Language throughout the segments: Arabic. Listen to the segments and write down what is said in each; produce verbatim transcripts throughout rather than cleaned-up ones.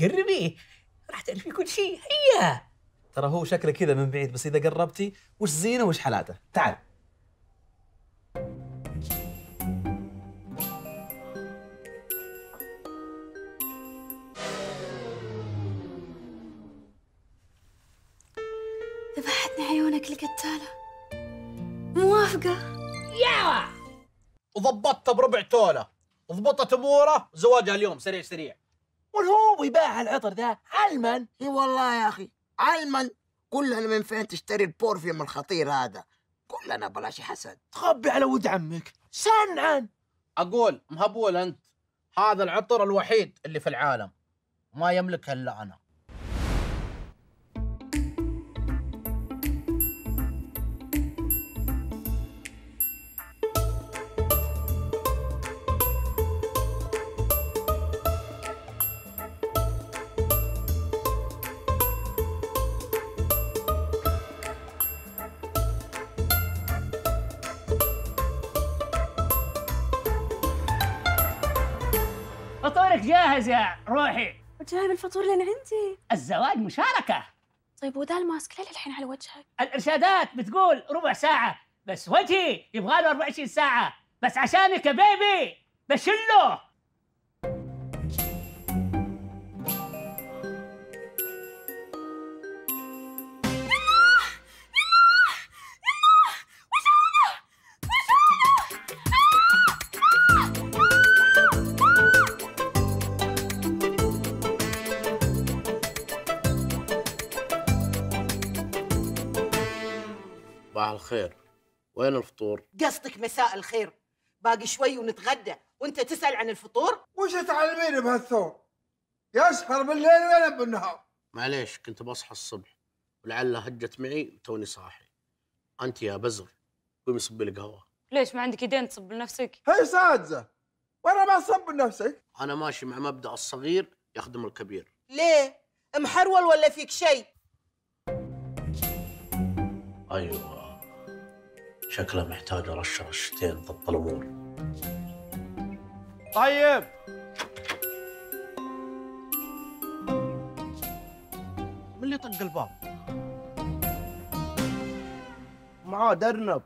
قربي راح تعرفي كل شيء. هيا ترى هو شكله كذا من بعيد، بس إذا قربتي وش زينه وش حالاته. تعال. ذبحتني عيونك القتالة. موافقة. ياوا. وضبطتها بربع تولة، ضبطت أموره، زواجها اليوم سريع سريع. والهو يباع العطر ذا علما. اي والله يا أخي. علما كلنا من فين تشتري البورفيوم الخطير هذا؟ كلنا بلاش حسد. تخبي على ود عمك. سنعا. اقول مهبول انت، هذا العطر الوحيد اللي في العالم ما يملكها الا انا. فطورك جاهز يا روحي. وجايب الفطور لين عندي. الزواج مشاركة. طيب وذا الماسك ليه الحين على وجهك؟ الإرشادات بتقول ربع ساعة، بس وجهي يبغى له أربعة وعشرين ساعة، بس عشانك يا بيبي بشله. صباح الخير، وين الفطور؟ قصدك مساء الخير، باقي شوي ونتغدى وانت تسأل عن الفطور؟ وش تعلمين بهالثور؟ يسحر بالليل وينام بالنهار. معليش كنت بصحى الصبح ولعلها هجت معي وتوني صاحي. انت يا بزر قومي صبي لي قهوه. ليش ما عندك يدين تصب لنفسك؟ هي ساذجه، وانا ما اصب لنفسي. انا ماشي مع مبدأ الصغير يخدم الكبير. ليه؟ محرول ولا فيك شيء؟ ايوه شكله محتاج رش رشتين ضبط الامور. طيب من اللي طق الباب؟ معاه درنب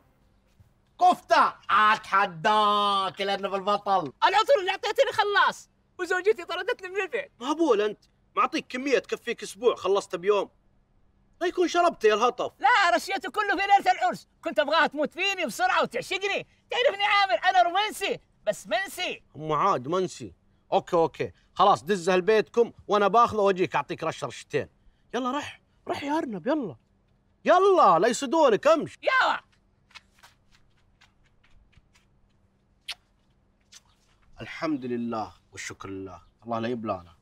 كفته. اتحداك الارنب البطل، العطور اللي اعطيتني خلاص، وزوجتي طردتني من البيت. مهبول انت، معطيك كميه تكفيك اسبوع خلصته بيوم. لا يكون شربت يا الهطف. لا رشيته كله في ليله العرس، كنت ابغاها تموت فيني بسرعه وتعشقني، تعرفني عامر انا رومانسي بس منسي. ام عاد منسي. اوكي اوكي خلاص دزها لبيتكم وانا باخذه واجيك اعطيك رش رشتين. يلا رح رح يا ارنب، يلا يلا لا يصيدونك امشي. يلا الحمد لله والشكر لله، الله لا يبلانا.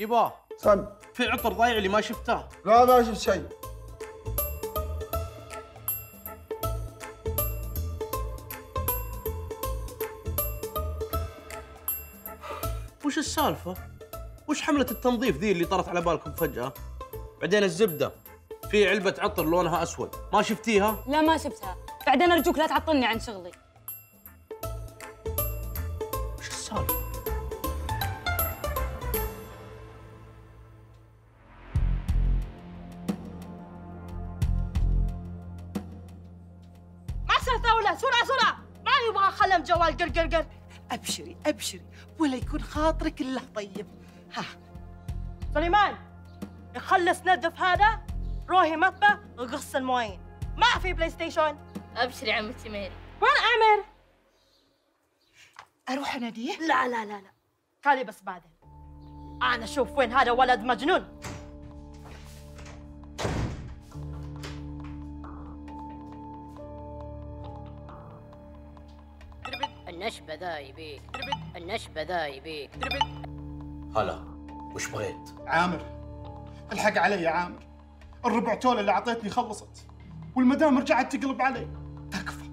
يبا سم في عطر ضايع اللي ما شفته. لا ما شفت شيء. وش السالفة؟ وش حملة التنظيف ذي اللي طرت على بالكم فجأة؟ بعدين الزبدة في علبة عطر لونها أسود، ما شفتيها؟ لا ما شفتها، بعدين أرجوك لا تعطلني عن شغلي. وش السالفة؟ سرعة سرعة، ما يبغى خلم جوال. قر قر قر. أبشري أبشري ولا يكون خاطرك إلا طيب. ها سليمان يخلص ندف هذا، روحي مطبخ وقص المواعين. ما في بلاي ستيشن. أبشري عمتي ميري. وين أعمل؟ أروح أناديه؟ لا لا لا لا خلي بس بعدين، أنا أشوف وين هذا ولد مجنون. النشبة ذا يبيك، النشبة ذا يبيك. هلا وش بغيت؟ عامر الحق علي يا عامر، الربع تولة اللي اعطيتني خلصت. والمدام رجعت تقلب علي. تكفى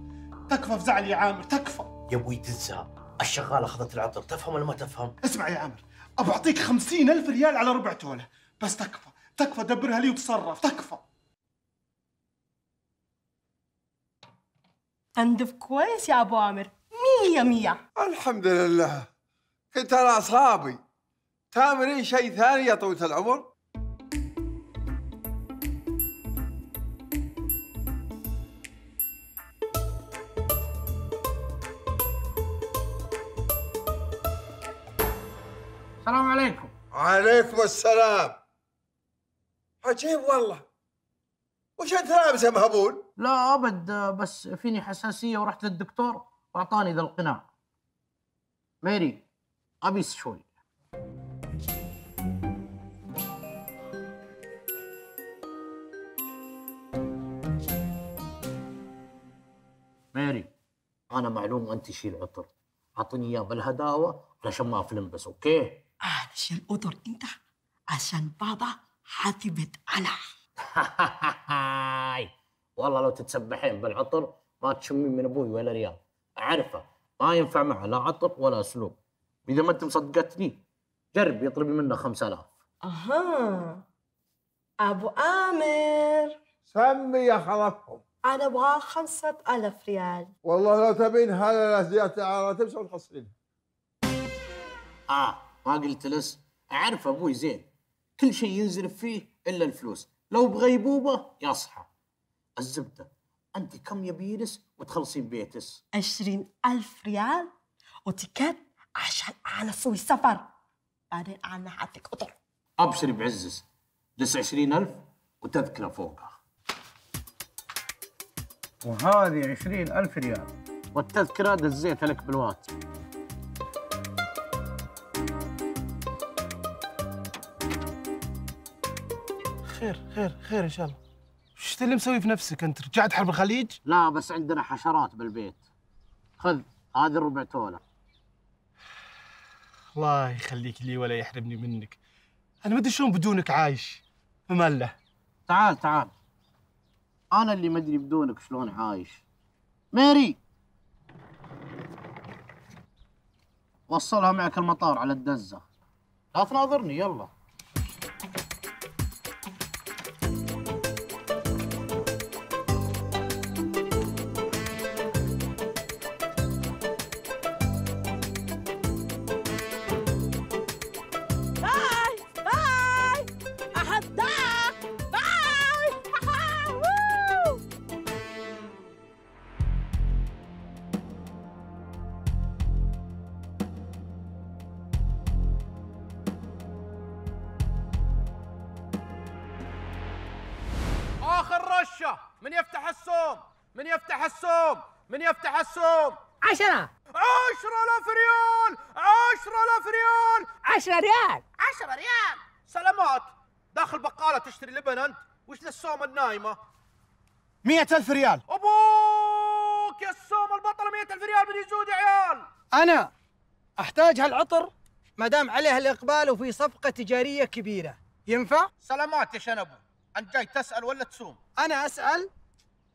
تكفى فزعل يا عامر تكفى. يا ابوي تنسى، الشغاله اخذت العطر، تفهم ولا ما تفهم؟ اسمع يا عامر، ابى اعطيك خمسين الف ريال على ربع توله، بس تكفى تكفى، دبرها لي وتصرف تكفى. اندف كويس يا ابو عامر، مية مية. الحمد لله، كنت انا اصابي. تامرين شيء ثاني يا طويلة العمر؟ السلام عليكم. وعليكم السلام. عجيب والله، وش انت لابسه مهبول؟ لا ابد، بس فيني حساسيه ورحت للدكتور واعطاني ذا القناع. ميري قميص شوي. ميري انا معلوم انت شي العطر، اعطيني اياه بالهداوه علشان ما افلنبس، اوكي؟ انا شي العطر انت عشان بعضها حاتبت على هاي. والله لو تتسبحين بالعطر ما تشمين من ابوي ولا ريال، اعرفه ما ينفع معه لا عطر ولا اسلوب. اذا ما انت مصدقتني جربي اطلبي منه خمسة آلاف. اها ابو عامر سمي يا خلفهم. انا ابغى خمسة آلاف ريال. والله لو تبين هذا زياده على تمشي وتحصلين. اه ما قلت لس، اعرف ابوي زين كل شيء ينزرف فيه الا الفلوس، لو بغيبوبه يصحى. الزبده انت كم يبينس وتخلصين بيتس؟ عشرين ألف ريال وتكات عشان انا اسوي سفر، بعدين انا اعطيك قطر. ابشري بعزز، لس عشرين ألف وتذكره فوقها. وهذه عشرين ألف ريال والتذكره دزيتها لك بالواتس. خير خير خير ان شاء الله. وش اللي مسوي في نفسك انت؟ رجعت حرب الخليج؟ لا بس عندنا حشرات بالبيت. خذ هذه الربع توله. الله يخليك لي ولا يحرمني منك. انا ما ادري شلون بدونك عايش. ممله. تعال تعال. انا اللي ما ادري بدونك شلون عايش. ميري وصلها معك المطار على الدزه. لا تناظرني يلا. من يفتح الصوم من يفتح الصوم من يفتح الصوم عشرة عشرة آلاف ريال عشرة آلاف ريال عشرة ريال عشرة ريال سلامات. داخل بقالة تشتري لبن أنت، وش للصوم النايمة؟ مية ألف ريال. أبوك يا الصوم البطلة، مية ألف ريال من يزود يا عيال. أنا أحتاج هالعطر ما دام عليها الإقبال وفي صفقة تجارية كبيرة، ينفع؟ سلامات يا شنبو، أنت جاي تسأل ولا تصوم؟ أنا أسأل.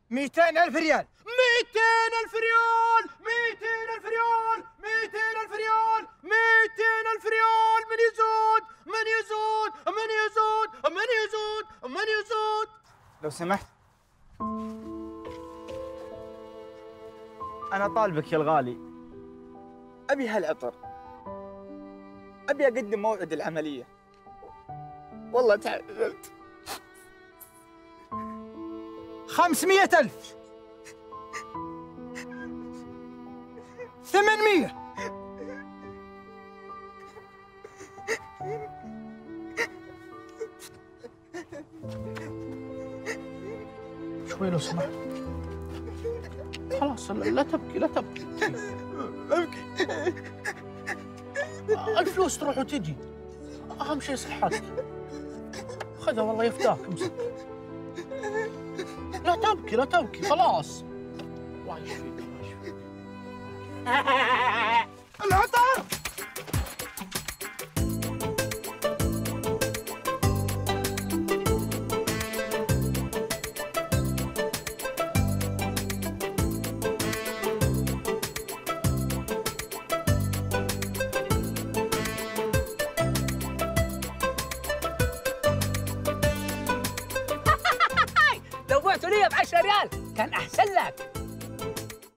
مئتين ألف ريال. مئتين ألف ريال مئتين ألف ريال مئتين ألف ريال مئتين ألف ريال من يزود من يزود من يزود من يزود من يزود لو سمحت. أنا طالبك يا الغالي، أبي هالعطر، أبي أقدم موعد العملية. والله تعذبت. خمسمية ألف. ثمانمية. شوي لو سمحت. خلاص لا تبكي لا تبكي. أبكي. الفلوس تروح وتجي، أهم شيء صحتك. خذها والله يفتاك، امسك. لا تبكي لا تبكي خلاص. الله يشفيك الله يشفيك. العطر يا ريال كان أحسن لك.